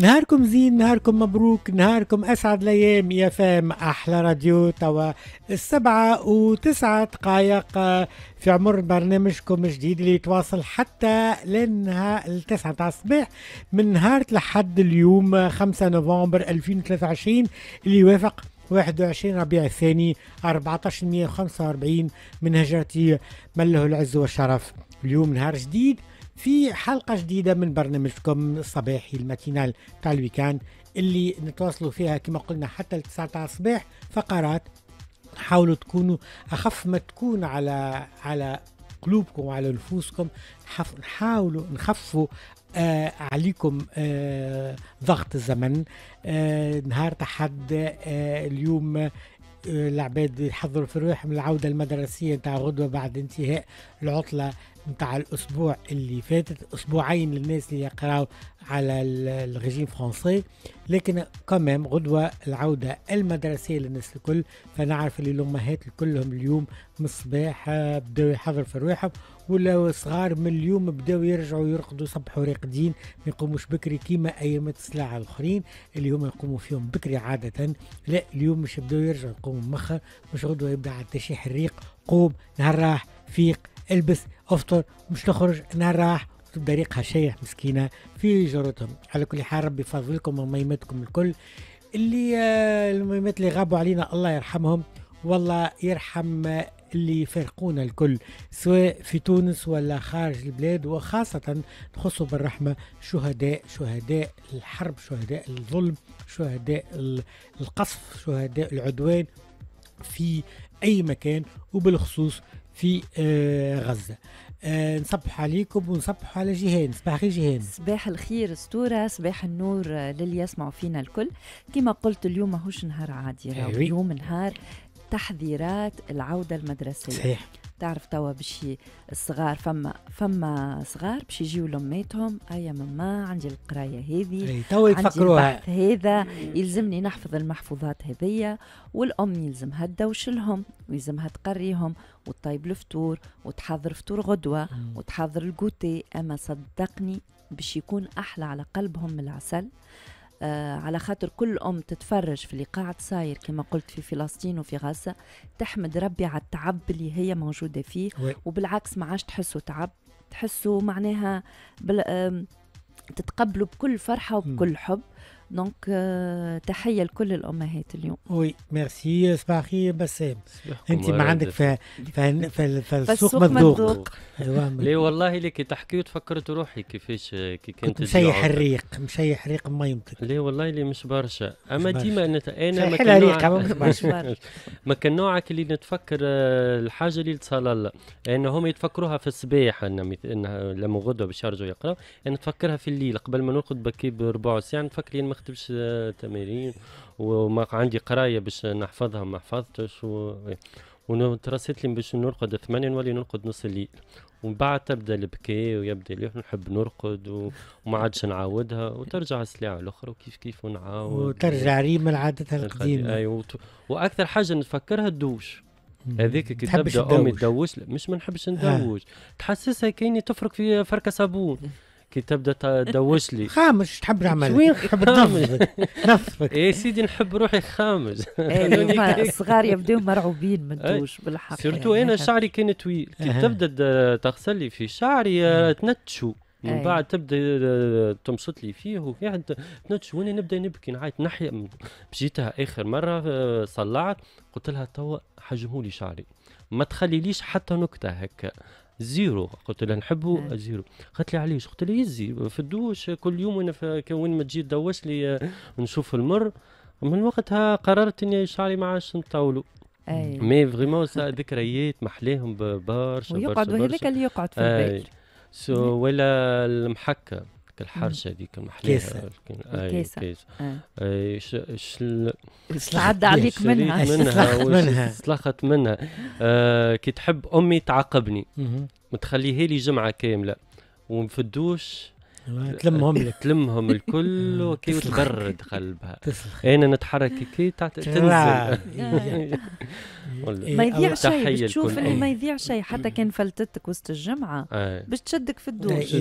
نهاركم زين، نهاركم مبروك، نهاركم أسعد ليام يا فام. أحلى راديو توا 7:09 في عمر برنامجكم الجديد اللي يتواصل حتى لنها 9 تاع الصباح من نهار لحد اليوم 5 نوفمبر 2023 اللي يوافق 21 ربيع الثاني 1445 من هجرتي، من له العز والشرف. اليوم نهار جديد في حلقة جديدة من برنامجكم الصباحي الماتينال تاع الويكاند اللي نتواصلوا فيها كما قلنا حتى 9 تاع الصباح. فقرات حاولوا تكونوا أخف ما تكون على قلوبكم وعلى نفوسكم، نحاولوا نخفوا عليكم ضغط الزمن. نهار تحد اليوم العباد يحضروا في رواحهم العودة المدرسية نتاع غدوة بعد انتهاء العطلة نتاع الأسبوع اللي فاتت، أسبوعين للناس اللي يقراو على الريجيم فرنسي، لكن كمان غدوة العودة المدرسية للناس الكل. فنعرف اللي الأمهات كلهم اليوم من الصباح بداو يحضروا في رواحهم، ولا صغار من اليوم بداو يرجعوا يرقدوا، صبحوا راقدين، ما يقوموش بكري كيما أيامات السلاعة الآخرين اللي هما يقوموا فيهم بكري عادة. لا، اليوم مش بداو يرجعوا يقوموا مخر، مش غدوة يبدأ على التشيح الريق، قوم نهار راح فيق، البس افطر، مش تخرج نهار راح وتبدا ريقها شايح مسكينه في جرتهم. على كل حال ربي يفضلكم وميماتكم الكل اللي الميمات اللي غابوا علينا الله يرحمهم، والله يرحم اللي فارقونا الكل سواء في تونس ولا خارج البلاد، وخاصة تخصوا بالرحمة شهداء الحرب، شهداء الظلم، شهداء القصف، شهداء العدوان في أي مكان وبالخصوص في غزة. نصبح عليكم ونصبح على جيهان. صباح خير جيهان. صباح الخير اسطوره، صباح النور للي يسمعوا فينا الكل. كما قلت اليوم ماهوش نهار عادي، اليوم نهار تحذيرات العودة المدرسية. صحيح. تعرف توا بشي الصغار فما صغار باش يجيو لاماتهم، ايا ماما عندي القرايه هذه، توا يفكروها هذا يلزمني نحفظ المحفوظات هذيا، والام يلزمها تدوشلهم ويلزمها تقريهم وتطيب الفطور وتحضر فطور غدوه وتحضر الجوتي. اما صدقني باش يكون احلى على قلبهم من العسل، على خاطر كل أم تتفرج في اللي قاعد صاير كما قلت في فلسطين وفي غزة، تحمد ربي على التعب اللي هي موجودة فيه. وبالعكس ما عادش تحسوا تعب، تحسوا معناها تتقبلوا بكل فرحة وبكل حب. دونك تحية لكل الأمهات اليوم. وي ميرسي. صباحي بسام، أنت ما عندك فالسوق مذوق. ليه والله اللي كي تحكي وتفكرت روحي كيفاش كي كنت مشيح ريق ما يمتلك. ليه والله اللي مش برشا، أما ديما أنا ما كان نوعك اللي نتفكر الحاجة اللي تصال الله أن هم يتفكروها في الصباح، أنها لما غدوة باش يرجعوا يقراوا، أنا نتفكرها في الليل قبل ما نرقد بكي بربع ساعة، نتفكر ما نكتبش تمارين وما عندي قرايه باش نحفظها ما حفظتش، ونترست لي باش نرقد 8 نولي نرقد نص الليل، ومن بعد تبدا البكاء ويبدا اللي نحب نرقد وما عادش نعاودها، وترجع السلعه الاخرى وكيف كيف ونعاود وترجع ريم لعادتها القديمه. اي واكثر حاجه نتفكرها الدوش، هذيك كي تبدا امي تدوش، مش ما نحبش ندوش، تحسسها كاني تفرك في فركه صابون كي تبدا تدوش لي خامج، تحب نعمل وين تحب تنفضك يا سيدي، نحب روحي خامج. الصغار يبدو مرعوبين من الدوش بالحق، سيرتو انا شعري كان طويل، كي تبدا تغسل لي في شعري تنتشو، من بعد تبدا تمسط لي فيه وفيه تنتشو، وانا نبدا نبكي نعيط نحيا. مشيتها اخر مره صلعت قلت لها توا حجمهولي شعري، ما تخليليش حتى نكته هكا زيرو، قلت لها نحبه زيرو، قالت لي علاش؟ قلت لها يزي في الدوش كل يوم وانا وين ما تجي تدوش لي نشوف المر. من وقتها قررت اني شعري ما عادش نطولو. مي فريمون ذكريات محليهم برشا، ويقعدوا هذاك اللي يقعد في البيت ولا المحكه الحرشه هذيك المحليه الكيسه عدى عليك منها سلخت منها. كي تحب امي تعاقبني وتخليها لي جمعه كامله، وفي الدوش تلمهم الكل وكي تبرد قلبها، انا نتحرك كي تنزل ما يضيع شيء، تشوف اللي ما يضيع شيء حتى كان فلتتك وسط الجمعه باش تشدك في الدوش.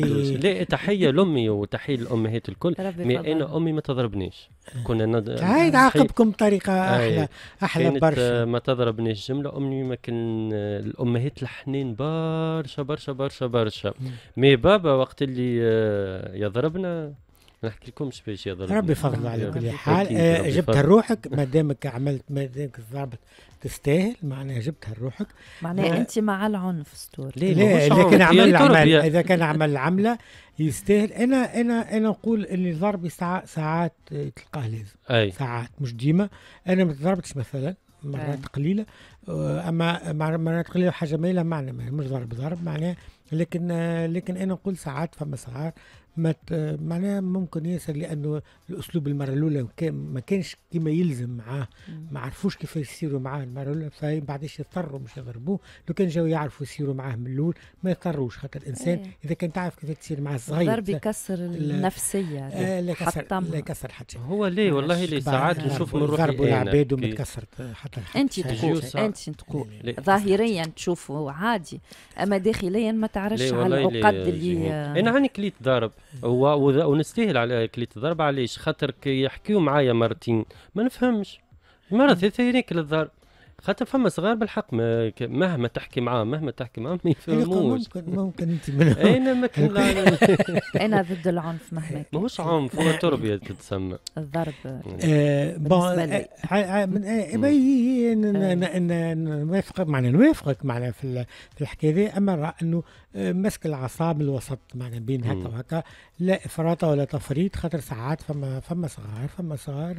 لا تحيه لامي وتحيه للامهات الكل، مي انا امي ما تضربنيش، كنا هاي تعاقبكم بطريقه احلى احلى برشا، ما تضربنيش جمله. امي ما كان الامهات الحنين برشا برشا برشا برشا، مي بابا وقت اللي يضربنا نحكي لكمش باش يضربنا. ربي يفضل على كل حال. جبتها لروحك ما دامك عملت، ما دامك ضربت تستاهل، معناها جبتها لروحك، معناها انت مع العنف ستور. لا لكن عمل العمل، اذا كان عمل العمله يستاهل. انا نقول اللي ضربي ساعات تلقاه لازم، ساعات مش ديما. انا ما تضربتش مثلا، مرات قليله، اما مرات قليله حاجه ما لها معنى، مش ضرب معناها. لكن انا نقول ساعات، فما ساعات معناها ممكن ياسر، لانه الاسلوب المره الاولى ما كانش كما يلزم معاه، ما عرفوش كيف يصيروا معاه المره الاولى، فبعداش يضطروا مش يضربوه. لو كان جاوا يعرفوا يصيروا معاه من الاول ما يضطروش، خاطر الانسان اذا كان تعرف كيف تصير معاه الصغير الضرب يكسر النفسيه، لا يكسر حتى هو. ليه والله لي ساعات نشوف من روحي ضربوا العباد وما تكسرت حتى انت تقول ظاهريا تشوفه عادي، اما داخليا ما تعرفش على العقد اللي انا هاني كليت ضرب ونستاهل على كليت الضرب. علاش؟ خاطر كي يحكيو معايا مرتين ما نفهمش، مرة ثانية ناكل الضرب، خاطر فما صغار بالحق مهما تحكي معاه ما يفهموش. ممكن انت منهم. انا ما كان انا ضد العنف مهما. ماهوش عنف، هو تربية تتسمى. الضرب بالنسبة لي. نوافقك، معناها نوافقك معناها في الحكاية ذي، أما رأى أنه مسك الأعصاب الوسط معناها بين هكا وهكا، لا إفراط ولا تفريط. خاطر ساعات فما صغار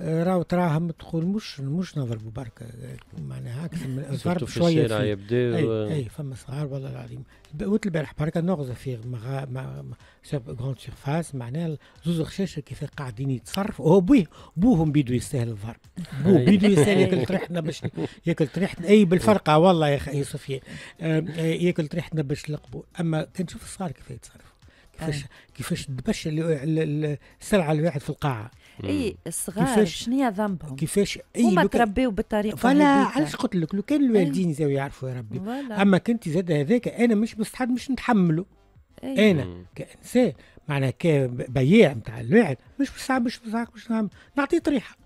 راهو تراهم تقول مش نضربوا برك، معناها اكثر من الضرب شويه في اي فما صغار والله العظيم. قلت البارح برك نغزه في غراند سيرفاس، معناها زوز خشاشه كيف قاعدين يتصرفوا، هو بوهم بيدو يستاهل الضرب، بو بيدو يستاهل ياكل طريحتنا باش ياكل طريحتنا، اي بالفرقه والله يا صوفيان ياكل طريحتنا باش نلقبوا. اما كان تشوف الصغار كيف يتصرفوا، كيفاش دبش السلعه الواحد في القاعه. اي الصغار شنو ذنبهم؟ كيفاش هما تربيو بالطريقه هذيك؟ فلا علاش قلت لك لو كان الوالدين يزاو يعرفوا يا ربي. اما كنت زاد هذاك انا مش مستعد، مش نتحمله. انا كانسان معناها كبياع نتاع الواحد مش مستعد نعمل، نعطيه طريحه.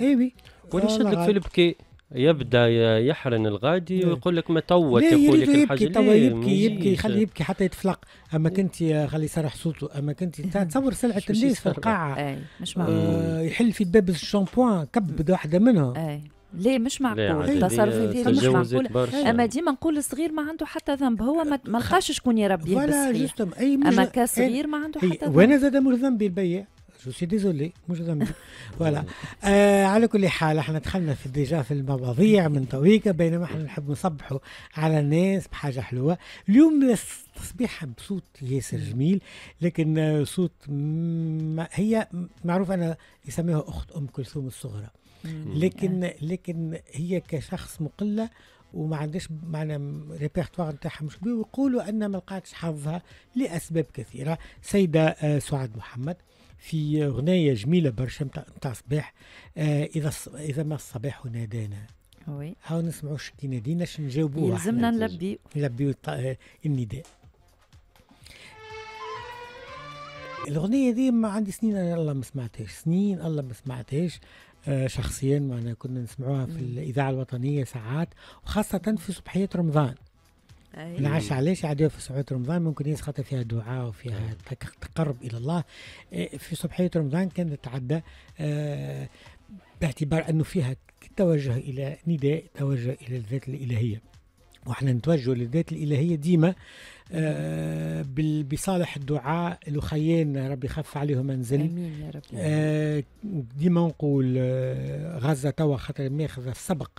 ايوي ونشد لك في البكاء، يبدا يحرن الغادي ويقول لك ما توت، يقول لك الحاجه اللي يبكي يخلي يبكي حتى يتفلق. اما كنت خلي يسرح صوته، اما كنت تصور سلعه الليل في القاعه مش معقول يحل في باب الشامبوان كبد واحده منهم. ليه مش معقول تصرفي فيه، مش معقول. اما ديما نقول الصغير ما عنده حتى ذنب، هو ما لقاش شكون يربيه بالصغير، اما كصغير ما عنده حتى ذنب. وانا زاد مش ذنبي البياع، جو سي ديزولي مش ذنبي فوالا. على كل حال احنا دخلنا في ديجا في المواضيع من تويكا، بينما احنا نحب نصبحوا على الناس بحاجه حلوه. اليوم تصبيحه بصوت ياسر جميل، لكن صوت هي معروف، انا يسميها اخت ام كلثوم الصغرى، لكن هي كشخص مقله وما عندهاش معناها ريبيرتوار نتاعها مش كبير، ويقولوا ان ما لقاتش حظها لاسباب كثيره. سيده سعاد محمد في أغنية جميلة برشا نتاع صباح، إذا ما الصباح نادانا. وي هاو نسمعوا شكي نادينا، شنو نجاوبوه؟ يلزمنا نلبيو النداء. الأغنية دي ما عندي سنين، أنا الله ما سمعتهاش، سنين الله ما سمعتهاش شخصيا، معناها كنا نسمعوها في الإذاعة الوطنية ساعات، وخاصة في صبحيات رمضان. نعرفش علاش عادية في صبحية رمضان، ممكن هي خاطر فيها دعاء وفيها تقرب إلى الله. في صبحية رمضان كانت تتعدى باعتبار أنه فيها توجه إلى نداء، توجه إلى الذات الإلهية، وإحنا نتوجه للذات الإلهية ديما بصالح الدعاء. الأخيين ربي خف عليهم منزل، آمين يا رب. ديما نقول غزة توا خاطر ماخذ السبق،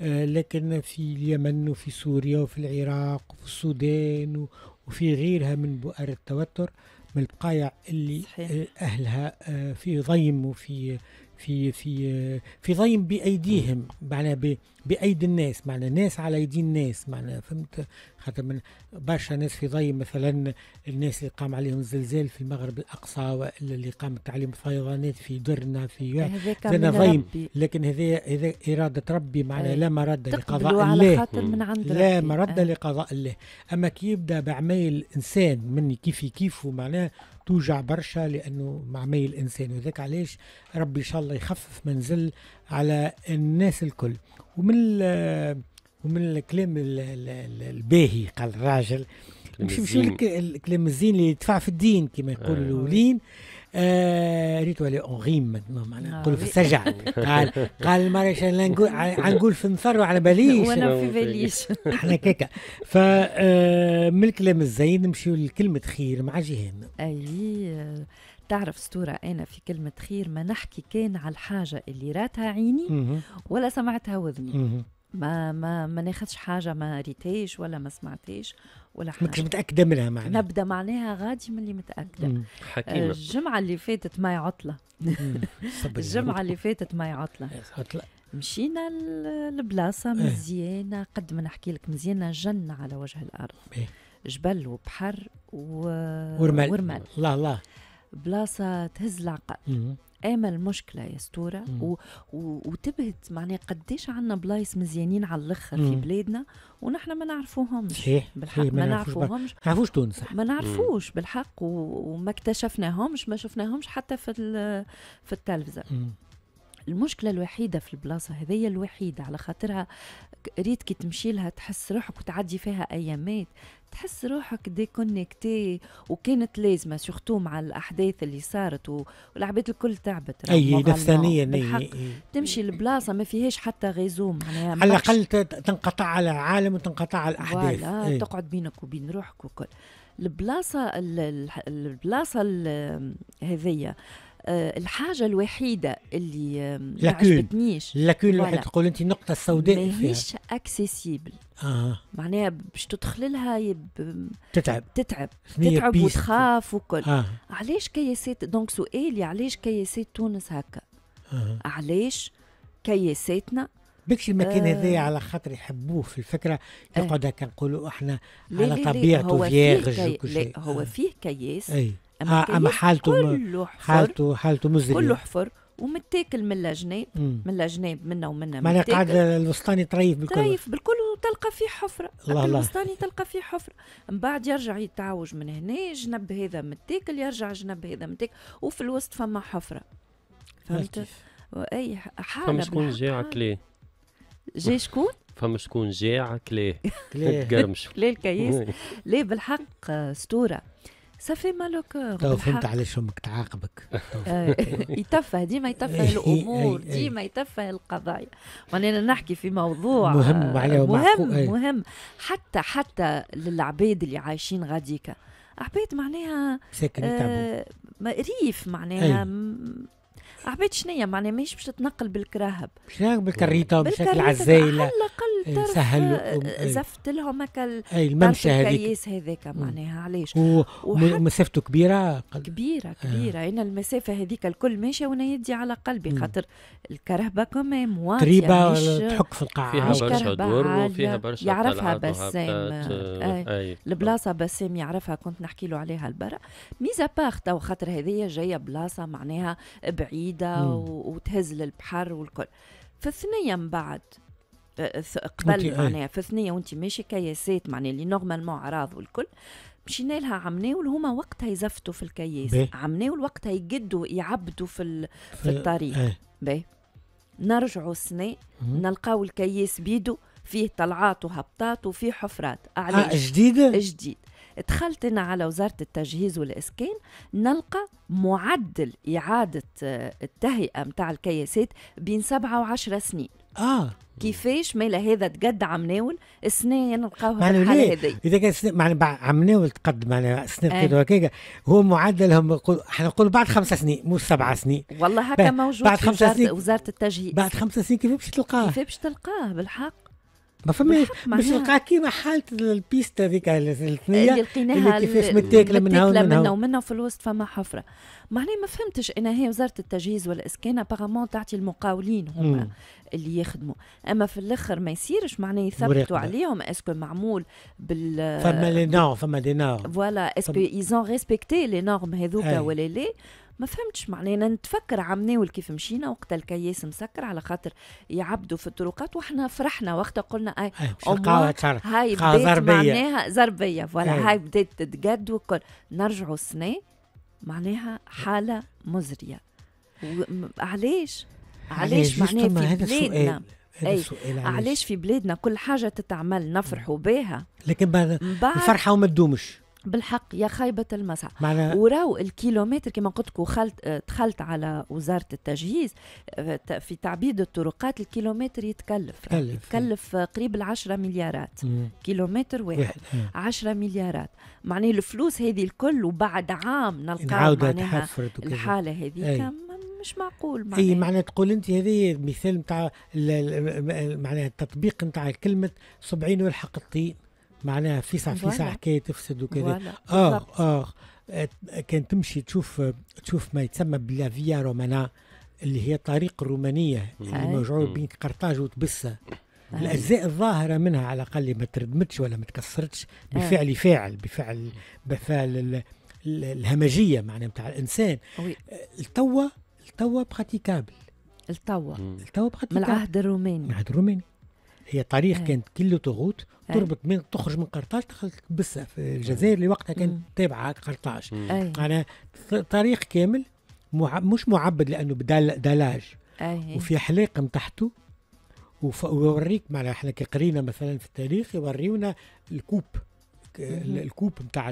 لكن في اليمن وفي سوريا وفي العراق وفي السودان وفي غيرها من بؤر التوتر، من البقايع اللي صحيح. أهلها في ضيم وفي في في في ضيم بايديهم، معناها بايدي الناس، معناها ناس على ايدي الناس، معناها فهمت، خاطر من برشا ناس في ضيم، مثلا الناس اللي قام عليهم الزلزال في المغرب الاقصى، والا اللي قامت عليهم فيضانات في درنا في زنا ضيم، لكن هذا اراده ربي، معناها لا مرد لقضاء الله، لا مرد لقضاء الله. اما كي يبدا بعمايل انسان من كيف كيفه، معناها توجع برشا، لانه مع مي الانسان، وذاك علاش ربي ان شاء الله يخفف منزل على الناس الكل. ومن الكلام الباهي قال الراجل، مشي لك الكلام الزين اللي يدفع في الدين كما يقولوا لين ريت ولا غيم، معناها نقولوا في السجع. قال مارش نقول في نفر وعلى باليش وانا في باليش احنا كيكا. فمن الكلام الزين نمشيو لكلمه خير مع جيهان. اي تعرف سطورة، أنا في كلمة خير ما نحكي كان على الحاجة اللي راتها عيني ولا سمعتها وذني، ما ناخدش حاجة ما ريتيش ولا ما سمعتيش ولا حاجة مش متأكدة منها، معناها نبدأ معناها غادي من اللي متأكدة. حكيمة الجمعة اللي فاتت معي عطلة الجمعة اللي فاتت معي عطلة مشينا البلاصة مزيانة، قد ما نحكي لك مزيانة، جنة على وجه الأرض، جبل وبحر ورمل، الله الله، بلاصة تهز العقل. أما المشكلة يا ستورة وتبهت، معناها قديش عنا بلايص مزيانين على الأخر في بلادنا ونحن ما نعرفوهمش. صحيح بالحق، ما نعرفوهمش، ما نعرفوش تونس، ما نعرفوش بالحق، وما اكتشفناهمش، ما شفناهمش حتى في التلفزة. المشكلة الوحيدة في البلاصة هذيا الوحيدة، على خاطرها ريت كي تمشي لها تحس روحك وتعدي فيها أيامات تحس روحك ديكونكتي، وكانت لازمة سورتو مع الأحداث اللي صارت والعباد الكل تعبت. أي نفسانيا تمشي البلاصة ما فيهاش حتى غيزوم، على الأقل تنقطع على العالم وتنقطع على الأحداث، ولا تقعد بينك وبين روحك وكل. البلاصة هذيا الحاجة الوحيدة اللي ما عجبتنيش، لاكون الواحد تقول انت النقطة السوداء ماهيش اكسيسيبل، معناها باش تدخل لها تتعب وتخاف وكل. علاش كياسات، دونك سؤالي علاش كياسات تونس هكا؟ علاش كياساتنا بكش المكان هذايا على خاطر يحبوه في الفكرة يقعد هكا نقولوا احنا على طبيعته فيرج وكل شيء. لا هو فيه كياس، أما حالته مزرية، كله حفر ومتاكل من الجناب، من الجناب منا ومنا، معناها قاعد الوسطاني تريف بالكل وتلقى فيه حفرة، الوسطاني تلقى فيه حفرة، من بعد يرجع يتعوج من هنا، جنب هذا متاكل، يرجع جنب هذا متاكل، وفي الوسط فما حفرة. فهمت؟ أي حالة فما شكون جاي على كلاه، جاي شكون؟ فما شكون جاي على كلاه تقرمش كلاه الكياس. ليه بالحق ستورة صافي مالوكور، تو فهمت علاش امك تعاقبك. يتفه ديما، يتفه الامور ديما، يتفه القضايا. وانا نحكي في موضوع مهم حتى للعباد اللي عايشين غاديكا، عباد معناها ريف، معناها عباد شنيا، معناها ماهيش باش تتنقل بالكراهب، بالكريطه وبشكل عزايله، على الاقل سهل زفت لهم هكا الممشى هذاك معناها. علاش ومسافته كبيره كبيره كبيره؟ انا المسافه هذيك الكل ماشيه وانا يدي على قلبي، خاطر الكرهبه كوميم واطيه تريبه تحك في القاع، فيها برشا دور وفيها برشا يعرفها بسام. البلاصه بسام يعرفها، كنت نحكي له عليها البرا ميزا باخت، وخاطر هذه جايه بلاصه معناها بعيدة وتهز للبحر والكل. في الثنية من بعد قبل معناها في الثنية وانت ماشي كياسات، معناها اللي نورمالمون عراض والكل، مشينا لها عمناول، هما وقتها يزفتوا في الكياس، عمناول وقتها يقدوا يعبدوا في الطريق. باهي نرجعوا السنة نلقاو الكياس بيدو فيه طلعات وهبطات وفيه حفرات. علاش؟ جديد دخلت انا على وزاره التجهيز والاسكان، نلقى معدل اعاده التهيئه نتاع الكياسات بين 7 و10 سنين. كيفاش مالا هذا تقد عمناول السنه نلقاوها يعني بالحاله هذه؟ اذا كان معناها عمناول تقد معناها سنه كذا وكذا، هو معدلهم احنا نقولوا بعد 5 سنين مش 7 سنين، والله هكا موجود بعد 5 سنين وزاره التجهيز، بعد 5 سنين كيف باش تلقاه بالحق؟ ما فماش باش وقع كيما حالة البيست هذيك الثنية اللي كيفاش متاكلة من هون ومنها وفي الوسط فما حفرة. معناه ما فهمتش أنا هي وزارة التجهيز والإسكان أباغامون تعطي المقاولين هما اللي يخدموا، أما في الآخر ما يصيرش معناه يثبتوا عليهم اسكو معمول بال فما لي نورم فوالا اسكو إيزون ريسبكتي لي نورم هذوكا ولا لا. ما فهمتش معناه نتفكر عمناول كيف مشينا وقت الكياس مسكر على خاطر يعبدوا في الطرقات وحنا فرحنا وقتها قلنا اي هاي بدات معناها زربيه فوالا هاي بدات تتقد وكل. نرجعوا السنه معناها حاله مزريه. علاش؟ علاش معناها في بلادنا علاش في بلادنا كل حاجه تتعمل نفرحوا بها لكن الفرحه وما تدومش بالحق يا خيبة المسعى. وراو الكيلومتر كما قلت لكم دخلت على وزارة التجهيز في تعبيد الطرقات. الكيلومتر يتكلف قريب 10 مليارات كيلومتر واحد 10 مليارات. معناه الفلوس هذه الكل وبعد عام نلقاو معناها الحالة هذيك مش معقول. معناه اي معناه تقول انت هذه مثال نتاع معناها التطبيق نتاع كلمة 70 والحق الطين معناها في ساعة حكاية تفسد وكذا. كان تمشي تشوف ما يتسمى بلا فيا رومانا اللي هي الطريق الرومانية اللي موجوعة بين قرطاج وتبسة. الأجزاء الظاهرة منها على الأقل ما تردمتش ولا ما تكسرتش بفعل فاعل بفعل الهمجية معناها نتاع الإنسان. التوا براتيكابل التوا براتيكابل من العهد الروماني هي طريق كانت كله تغوط تربط من تخرج من قرطاج تدخل تبسة في الجزائر اللي وقتها كانت تابعة قرطاج. يعني طريق كامل مش معبد لأنه دلاج وفي حلاقة من تحته ويوريك معنا احنا كقرينا مثلا في التاريخ يوريونا الكوب نتاع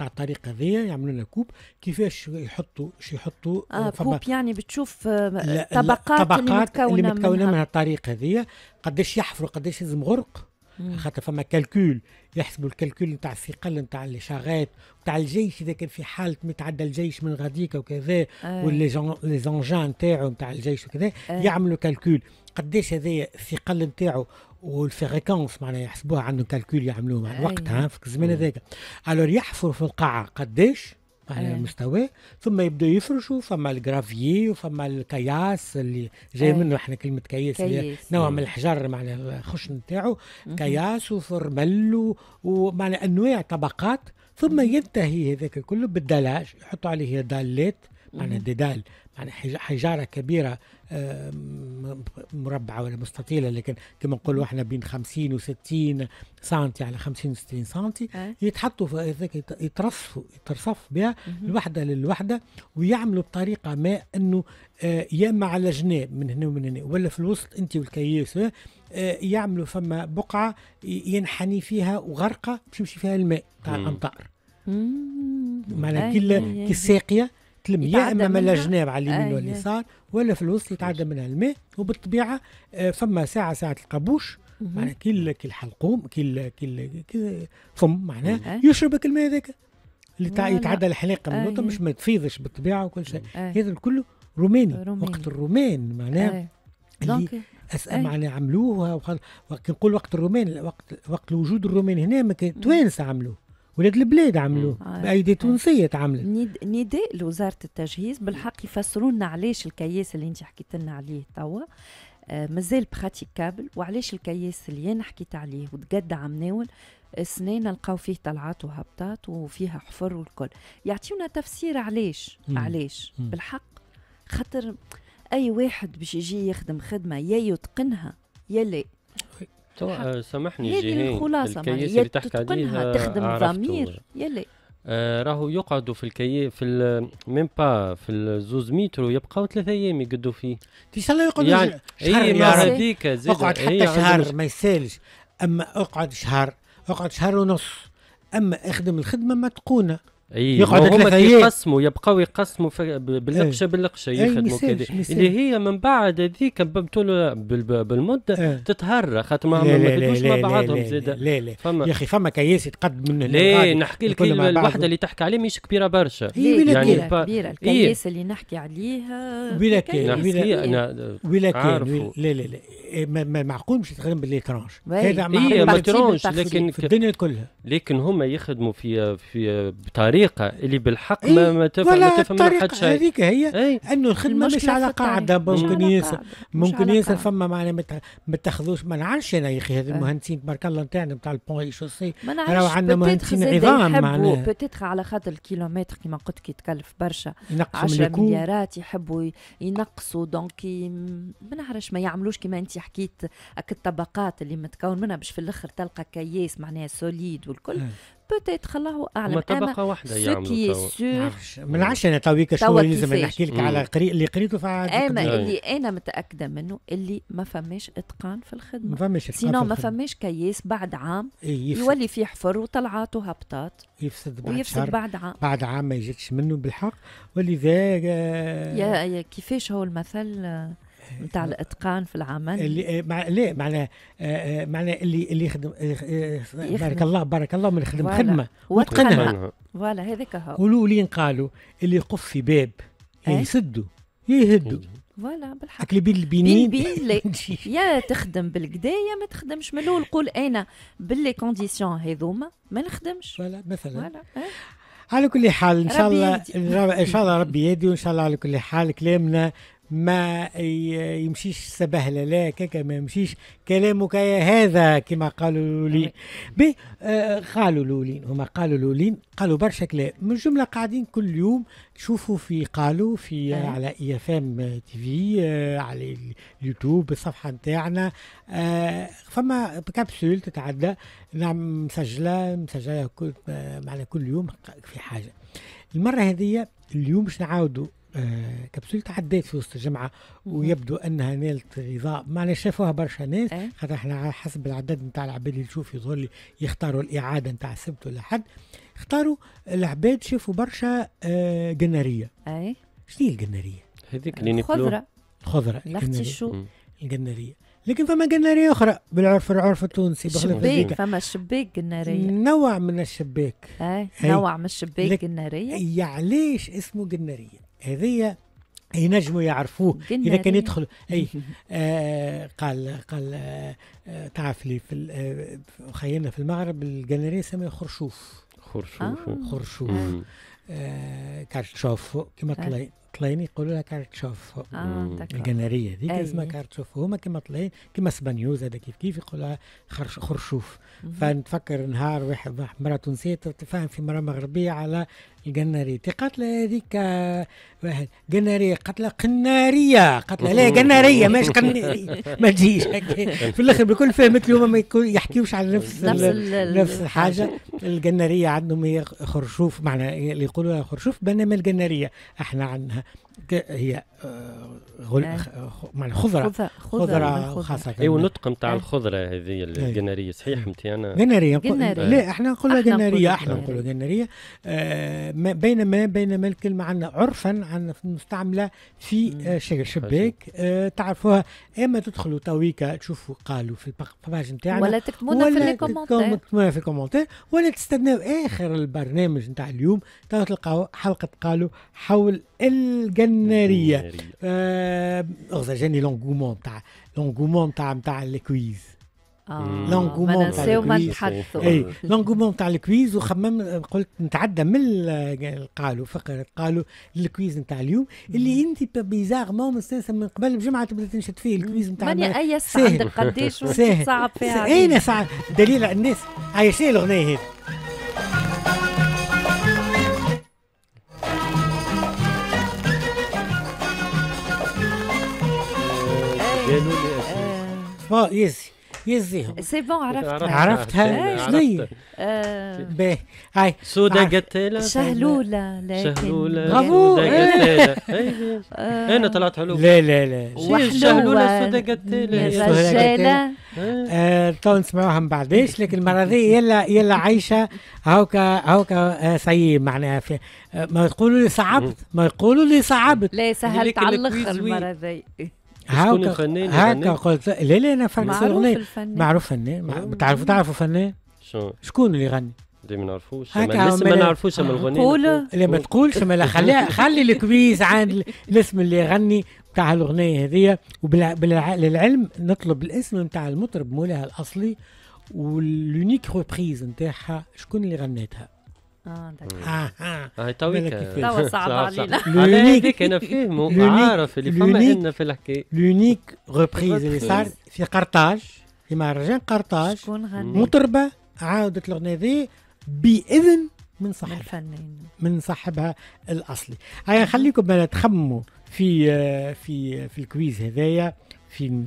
الطريق هذيا يعملوا لنا كوب كيفاش يحطوا كوب يعني بتشوف طبقات اللي متكونه من الطريق هذيا قداش يحفروا قداش لازم غرق خاطر فما كالكول يحسبوا الكالكول نتاع الثقل نتاع الاشارات نتاع الجيش اذا كان في حاله متعدى الجيش من غاديك وكذا واللي زونجان نتاعو نتاع الجيش وكذا يعملوا كالكول قداش هذايا الثقل نتاعو والفريكونس معناها يحسبوها عندهم كالكول يعملوه مع الوقت في الزمن هذاك. الور يحفروا في القاعه قداش معناها مستواه ثم يبداوا يفرشوا فما الجرافيي وفما الكياس اللي جاي منه احنا كلمه كياس اللي نوع من الحجر معناها الخشن نتاعو كياس وفرمل ومعناها انواع طبقات ثم ينتهي هذاك كله بالدلاج يحطوا عليه دالات معناها ديدال معناها حجاره كبيره مربعه ولا مستطيله لكن كما نقولوا احنا بين 50 و60 سنتي على 50 و60 سنتي يتحطوا في هذاك يترصف بها الوحده للوحده ويعملوا بطريقه ما انه يا اما على جناب من هنا ومن هنا ولا في الوسط انت والكياس يعملوا فما بقعه ينحني فيها وغرقه باش يمشي فيها الماء تاع الامطار معناها كي الساقيه تلم يا اما من الجناب على اليمين ولا اليسار ولا في الوسط يتعدى منها الماء. وبالطبيعه فما ساعه القابوش معناها كي الحلقوم كي فم معناها يشربك الماء هذاك اللي يتعدى الحلاقه من الوطن مش ما تفيضش بالطبيعه وكل شيء. هذا كله روماني وقت الرومان معناها اللي معناها عملوها كي نقول وقت الرومان وقت وجود الرومان هنا ما كان توانسه عملوه ولاد البلاد عملوه بايدي تونسيه تعملت. نداء لوزاره التجهيز بالحق يفسروا لنا علاش الكياس اللي انت حكيت لنا عليه توا مازال براتيكابل وعلاش الكياس اللي انا حكيت عليه وتقد عمناول سنين نلقاو فيه طلعات وهبطات وفيها حفر والكل. يعطيونا تفسير علاش بالحق خاطر اي واحد باش يجي يخدم خدمه يا يتقنها يا لا. تو سامحني جيهان الكياس اللي تحكي عليها تخدم ضمير يلي راهو يقعدوا في الكياس في ميم با في الزوز مترو يبقاو 3 ايام يقدوا فيه ان شاء الله يقعدوا يعني شهر هذيك اقعد حتى شهر ما يسالش. اما اقعد شهر ونص اما اخدم الخدمه متقونه يقعد 3 ايام يقسموا يبقاو يقسموا باللقشه باللقشه يخدموا كذا اللي هي من بعد هذيك بالمده تتهرى خاطر ما يخدموش مع بعضهم زاده. يا اخي فما كياس تقدم من ليه نحكي لك الوحده اللي تحكي عليه مش كبيره برشا يعني كبيره الكياس اللي نحكي عليها بلا كان بلا كان لا لا لا معقول مش تخدم بالليترانج هذا معقول لكن في الدنيا كلها لكن هما يخدموا في بطريقه اللي بالحق ما تفهم حد شيء. هذيك هي انه الخدمه مش على قاعده ممكن ياسر فما معناها ما تاخذوش ما نعرفش انا يا اخي هذا المهندسين تبارك الله نتاعنا نتاع البون شوسي راهو عندنا مهندسين عظام معناها بوتيتر على خاطر الكيلومتر كيما قلت كي يتكلف برشا 10 مليارات يحبوا ينقصوا دونك ما نعرفش ما يعملوش كيما انت حكيت الطبقات اللي متكون منها باش في الاخر تلقى كياس معناها سوليد والكل بوتيتر الله اعلم طبقه واحده يعملوا ما نعرفش انا تويك شنو لازم نحكي لك على اللي قريته اللي انا متاكده منه اللي ما فماش اتقان في الخدمه ما فماش اتقان سينو ما فماش كياس بعد عام يولي فيه حفر وطلعات وهبطات ويفسد بعد عام ما يجيش منه بالحق ولذلك يا كيفاش هو المثل نتاع الاتقان في العمل اللي لا معناه اللي يخدم بارك الله من يخدم خدمه واتقنها فوالا هذاك هو والولين قالوا اللي يقف في باب يسدوا يهدوا فوالا بالحق اكلي بين البنين يا تخدم بالكدا يا ما تخدمش من الاول قول انا باللي كونديسيون هذوما ما نخدمش فوالا مثلا على كل حال ان شاء الله ربي يهدي وان شاء الله على كل حال كلامنا ما يمشيش سبهلة لا كاكا ما يمشيش كلامك يا هذا كما قالوا لولين قالوا برشا كلام من جملة قاعدين كل يوم تشوفوا في قالوا في على IFM TV على اليوتيوب الصفحة نتاعنا فما كابسول تتعدى نعم مسجلة معنا كل يوم في حاجة المرة هذه اليوم باش نعاودوا كبسولة تعديت في وسط الجمعة ويبدو أنها نالت غضاء معناها شافوها برشا ناس خاطر احنا على حسب العدد نتاع العباد اللي نشوف يظهر لي يختاروا الإعادة نتاع السبت ولا حد اختاروا العباد شافوا برشا جنارية. أي شنو هي الجنارية؟ هذيك اللي خضرة لاختي شو الجنارية لكن فما جنارية أخرى بالعرف العرف التونسي شباك فما الشباك جنارية نوع من الشباك نوع من الشباك جنارية يعليش اسمه جنارية هذيا ينجموا يعرفوه اذا كان يدخل اي قال تعرف لي في خيالنا في المغرب الجنريه سميه خرشوف كارتشوف كما طلعين يقولوا لها كارتشوف الجنريه هذيك اسمها كارتشوف هما كما طلعين كما سبانيوز هذا كيف يقولوا لها خرشوف فنتفكر نهار واحد مره تونسيه تتفاهم في مره مغربيه على الجنارية قتلة هذيك واحد جنارية قتلة قنارية قتلة لا جنارية ماش قنارية ما تجيش في الاخر بكل فهمت اليوم ما يحكيوش على نفس الحاجة الجنارية عندهم هي خرشوف معناها اللي يقولوا خرشوف بينما الجنارية احنا عندنا هي معناها خضرة خاصة ايوا النطق نتاع الخضرة هذه الجنارية صحيح متي انا جنارية لا احنا نقولها جنارية بينما الكلمة عندنا عرفا عندنا مستعملة في شباك تعرفوها اما تدخلوا تويكا تشوفوا قالوا في الباج نتاعنا ولا تكتبونا في الكومنتير ولا تستناو اخر البرنامج نتاع اليوم تلقاو حلقة قالوا حول الجنارية اغزا جاني لونغومون نتاع الكويز لونغومون تاع الكويز وخمم قلت نتعدى من قالوا فقره قالوا الكويز نتاع اليوم اللي انت بيزارمون مستانسه من قبل بجمعه بدات نشد فيه الكويز نتاع ماني ساعه قديش وقت صعب فيها اين ساعه دليل على الناس عايشين الاغنيه هذه ياسي يزيهم سي بون عرفتها عرفتها شنو باهي. هاي سودا قتاله شهلوله شهلوله برافو انا طلعت حلوه. لا لا لا شهلوله سودا قتاله رجاله تو نسمعوها من بعديش، لكن المرة هذه يلا عايشة هاوكا سي معناها ما يقولوا لي صعبت ما يقولوا لي صعبت. لا سهلت على الآخر المرة هذه هاوكا قلت. لا لا أنا فرق الأغنية معروف فنان. تعرفوا فنان؟ شكون اللي يغني؟ ما نعرفوش الاسم ما نعرفوش أما الغنية. لا ما تقولش ما خلي الكويز عند الاسم اللي يغني بتاع الأغنية هذية، وللعلم نطلب الاسم نتاع المطرب مولاها الأصلي واليونيك ريبريز نتاعها شكون اللي غنتها. هاي توا صعب علينا هذيك. أنا فاهمه عارف اللي فما عندنا في الحكاية. اليونيك ريبريز اللي صار في قرطاج في مهرجان قرطاج مطربة عاودت الأغنية هذي بإذن من صاحبها الأصلي. هيا نخليكم تخموا في في في الكويز هذايا في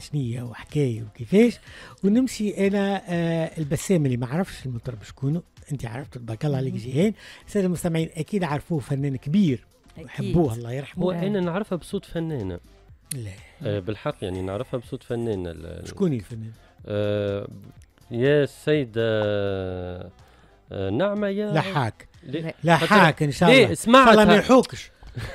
شنية وحكاية وكيفاش، ونمشي أنا البسام اللي ما عرفش المطرب شكونه، أنت عرفت بارك الله عليك جيهان، السادة المستمعين أكيد عرفوه فنان كبير ويحبوه الله يرحمه. وأنا نعرفها بصوت فنانة. لا بالحق يعني نعرفها بصوت فنانة. شكون الفنان؟ يا السيدة نعمة يا لحاك لحاك إن شاء الله. اسمعها إن شاء الله ما يحوكش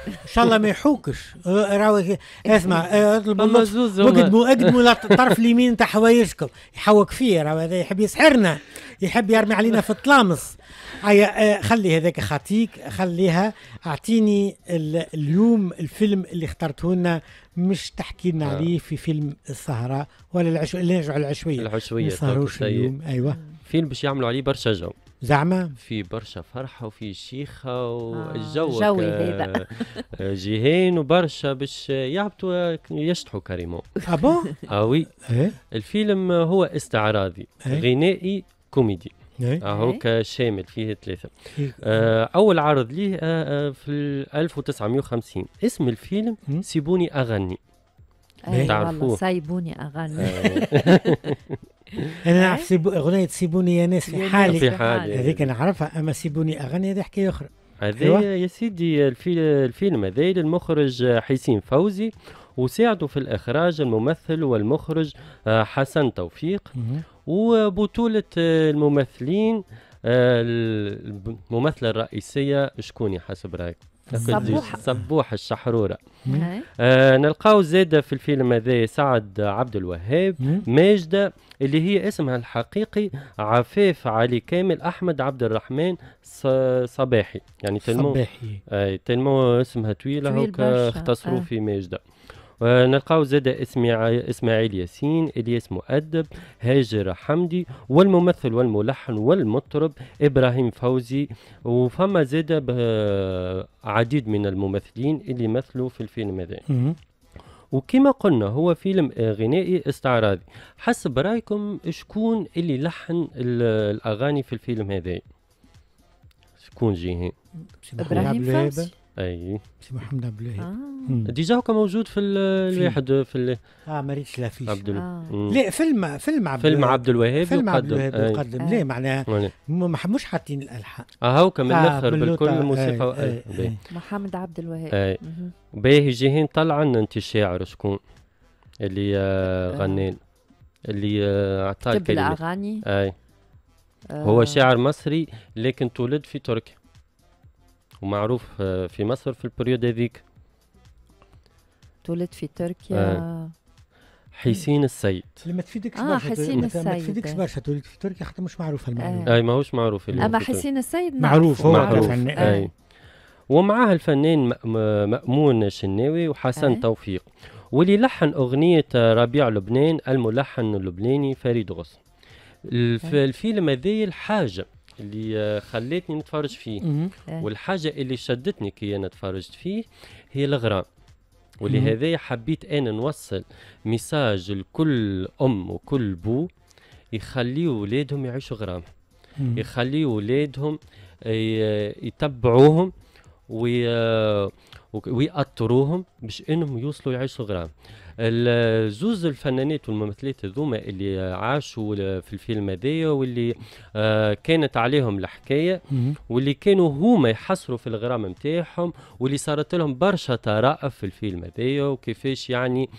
ان شاء الله ما يحوكش. راهو اسمع اطلبوا اقدموا للطرف اليمين تاع حوايجكم يحوك فيه. راهو هذا يحب يسحرنا يحب يرمي علينا في الطلامس. خلي هذاك خاطيك خليها. اعطيني اليوم الفيلم اللي اخترته لنا مش تحكي لنا عليه في فيلم السهره ولا العشويه اللي نرجعوا العشويه ما سهروش اليوم. ايوه فيلم باش يعملوا عليه برشا جو زعما في برشا فرحه وفي شيخه والجو جوي هذا جيهان وبرشا باش يهبطوا يشطحوا كريمو. ابو وي الفيلم هو استعراضي غنائي كوميدي هوكا شامل فيه ثلاثه. اول عرض ليه في 1950. اسم الفيلم سيبوني اغني. تعرفوه سيبوني اغني. أنا نعرف أغنية سيبوني يا ناس في حالي هذيك نعرفها، أما سيبوني أغني هذه حكاية أخرى. هذا يا سيدي الفيلم هذا للمخرج حسين فوزي وساعدوا في الإخراج الممثل والمخرج حسن توفيق، وبطولة الممثلين الممثلة الرئيسية شكوني حسب رأيك؟ صبوح الشحروره. نلقاو زاده في الفيلم هذا سعد عبد الوهاب ماجده اللي هي اسمها الحقيقي عفاف علي كامل احمد عبد الرحمن صباحي. يعني تلمو اسمها طويله هكا اختصروا في ماجده. نلقاو زاده اسماعيل ياسين الياس مؤدب هاجر حمدي والممثل والملحن والمطرب ابراهيم فوزي. وفما زاده عديد من الممثلين اللي مثلوا في الفيلم هذا. وكما قلنا هو فيلم غنائي استعراضي. حسب رايكم شكون اللي لحن الاغاني في الفيلم هذا؟ شكون جيهان؟ ابراهيم فوزي. اي سي محمد عبد الوهاب ديجا هكا موجود في الواحد في ما ريتش لافيش. لا فيلم عبد الوهاب يقدم. لا معناها ما حموش حاطين الالحان هاوكا من الاخر بالكل الموسيقى. محمد عبد الوهاب باهي. جيهان طلع عنا انت شاعر شكون اللي غنان اللي عطاك كتب الاغاني؟ اي هو شاعر مصري لكن تولد في تركيا ومعروف في مصر في البريود هذيك. تولد في تركيا. حسين السيد. لما تفيدكش برشا حسين السيد ما تفيدكش برشا. تولد في تركيا حتى مش معروف المعلومة. اي ماهوش معروف. اما حسين السيد معروف هو اي ومعاه الفنان مأمون شناوي وحسن توفيق. واللي لحن اغنية ربيع لبنان الملحن اللبناني فريد غصن. الفيلم هذايا الحاجة اللي خلتني نتفرج فيه والحاجه اللي شدتني كي انا تفرجت فيه هي الغرام. ولهذا حبيت انا نوصل ميساج لكل ام وكل بو يخليوا ولادهم يعيشوا غرام، يخليوا ولادهم يتبعوهم ويأطروهم باش انهم يوصلوا يعيشوا غرام. الزوز الفنانات والممثلات هذوما اللي عاشوا في الفيلم هذايا واللي كانت عليهم الحكايه واللي كانوا هما يحصروا في الغرام نتاعهم واللي صارت لهم برشا ترائف في الفيلم هذايا وكيفاش يعني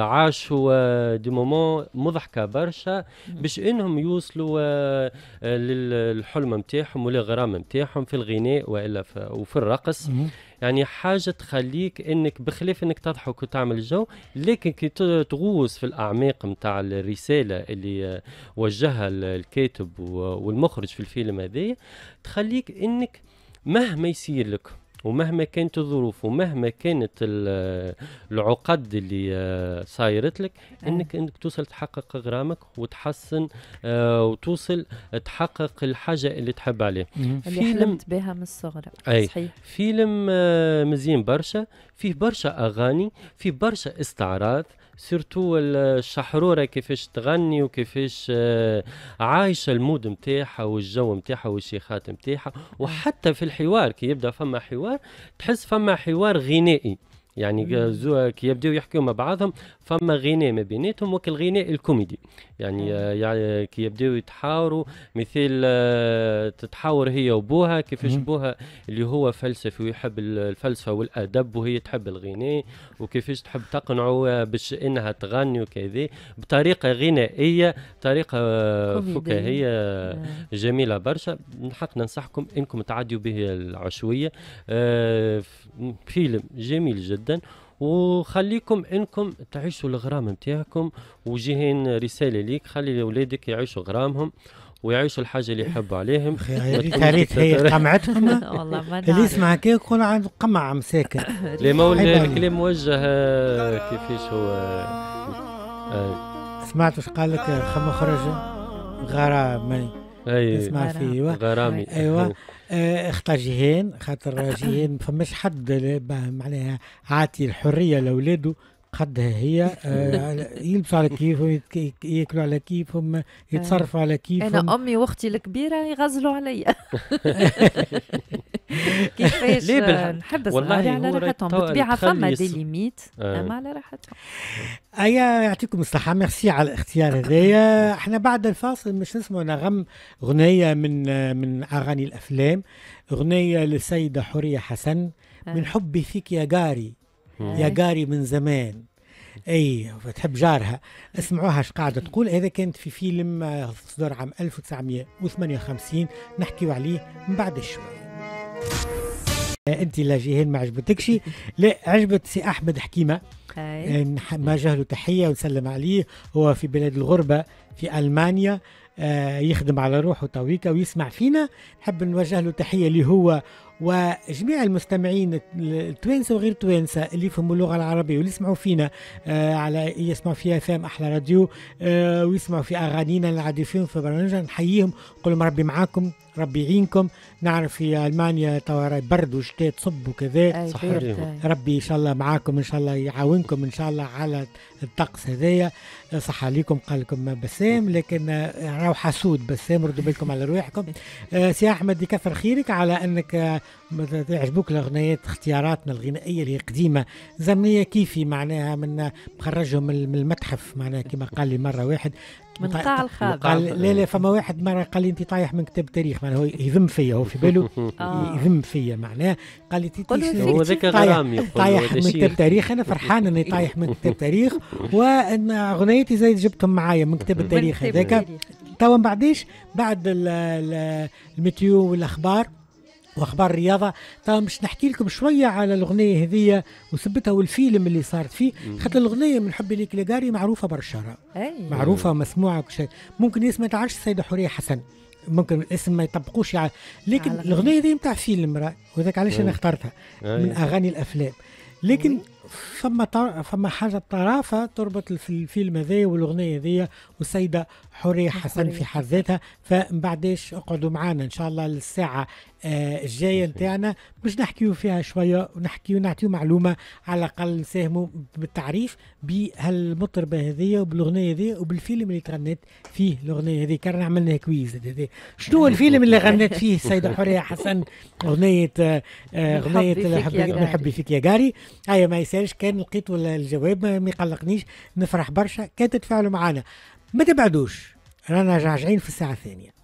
عاشوا دي مومون مضحكه برشا باش انهم يوصلوا للحلم نتاعهم والغرام نتاعهم في الغناء والا وفي الرقص. يعني حاجه تخليك انك بخلاف انك تضحك وتعمل الجو، لكن كي تغوص في الاعماق نتاع الرساله اللي وجهها الكاتب والمخرج في الفيلم هذايا، تخليك انك مهما يصير لك ومهما كانت الظروف ومهما كانت العقد اللي صايرت لك انك توصل تحقق غرامك وتحسن وتوصل تحقق الحاجه اللي تحب عليها اللي حلمت بها من الصغر. صحيح فيلم مزيان برشا، فيه برشا اغاني، فيه برشا استعراض، سيرتو الشحروره كيفاش تغني وكيفاش عايشه المود نتاعها والجو نتاعها والشيخات نتاعها، وحتى في الحوار كي يبدا فما حوار تحس فما حوار غنائي، يعني كي يبداو يحكيو مع بعضهم فما غناء ما بيناتهم وكل غناء الكوميدي، يعني كي يبداو يتحاوروا مثل تتحاور هي وبوها كيفاش بوها اللي هو فلسفي ويحب الفلسفه والادب وهي تحب الغناء وكيفاش تحب تقنعه باش انها تغني وكذا بطريقه غنائيه، طريقه فكاهيه جميله برشا. حق ننصحكم انكم تعديوا به العشويه، فيلم جميل جدا وخليكم انكم تعيشوا الغرام نتاعكم. وجهين رساله ليك، خلي اولادك يعيشوا غرامهم ويعيشوا الحاجه اللي يحبوا عليهم. تاريخ هي قمعتهم والله ما اللي يسمع كي يقول عن قمع مساكن لمولى الكلام موجه كيفاش هو سمعت واش قال لك خم خرج غرامي نسمع فيه غرامي. ايوه اختار جهين، خاطر جهين ما فماش حد معناها عاطي الحريه لاولاده قدها هي، يلبسوا على كيفهم، ياكلوا على كيفهم، يتصرفوا على كيفهم. انا امي واختي الكبيره يغزلوا عليا كيفاش نحب صغاري على راحتهم بالطبيعه، فما دي ليميت اما على راحتهم. ايا يعطيكم الصحه، ميرسي على الاختيار هذايا. احنا بعد الفاصل مش نسمعوا نغم غنيه من اغاني الافلام، غنيه للسيده حوريه حسن من حبي فيك يا جاري يا جاري من زمان. اي فتحب جارها، اسمعوها اش قاعده تقول. هذا كانت في فيلم صدر عام 1958، نحكيو عليه من بعد شوي. انت لا جيهان ما عجبتكش؟ لا عجبت سي احمد حكيمه، ما جهله تحيه ونسلم عليه، هو في بلاد الغربه في المانيا، يخدم على روحه تويكا ويسمع فينا. نحب نوجه له تحيه اللي هو وجميع المستمعين التوانسه وغير التوانسه اللي يفهموا اللغه العربيه واللي يسمعوا فينا على يسمعوا فيها فهم احلى راديو ويسمعوا في اغانينا العادفين في برنامجنا. نحييهم، نقول لهم ربي معاكم، ربي يعينكم. نعرف في المانيا توا برد وشتاء تصب وكذا، صحيح. ربي ان شاء الله معاكم، ان شاء الله يعاونكم ان شاء الله على الطقس هذايا. صحه ليكم، قال لكم بسام، لكن راهو حسود بسام، ردوا بالكم على رواحكم. سي احمد يكثر خيرك على انك تعجبوك الاغنيات، اختياراتنا الغنائيه اللي هي قديمه زمنيه كيفي، معناها من مخرجهم من المتحف، معناها كما قال لي مره واحد من قاع الخاطر، قال لا فما واحد مره قال لي انت طايح من كتاب تاريخ، معناها هو يذم فيا، هو في باله يذم فيا، معناها قال لي هو ذاك غرامي طايح من كتاب تاريخ. انا فرحان اني طايح من كتاب تاريخ، وان اغنيتي زي جبتهم معايا من كتاب التاريخ هذاك. توا بعديش بعد الميتيو والاخبار واخبار الرياضه، تو مش نحكي لكم شويه على الاغنيه هذيا وسبتها والفيلم اللي صارت فيه، خاطر الاغنيه من حبي ليك لجاري معروفه برشا، معروفه ومسموعه وكل شيء. ممكن الاسم ما يتعرفش السيده حوريه حسن، ممكن الاسم ما يطبقوش يعني، لكن الاغنيه هذه نتاع فيلم، وذاك علاش انا اخترتها من اغاني الافلام. لكن فما حاجه طرافه تربط في الفيلم هذايا والاغنيه هذيا والسيده حوريه حسن في حد ذاتها. فمن بعداش اقعدوا معنا ان شاء الله للساعه الجايه نتاعنا باش نحكيو فيها شويه ونحكيو نعطيو معلومه على الاقل، نساهموا بالتعريف بهالمطربه هذيا وبالاغنيه هذيا وبالفيلم اللي تغنت فيه الاغنيه هذه. كان عملنا كويز هذا، شنو الفيلم اللي غنت فيه السيده حوريه حسن اغنيه حبي فيك يا جاري؟ ايوه ما يسالش كان لقيت ولا الجواب ما يقلقنيش، نفرح برشا كان تتفاعلوا معنا. ما تبعدوش، رانا راجعين في الساعه الثانيه.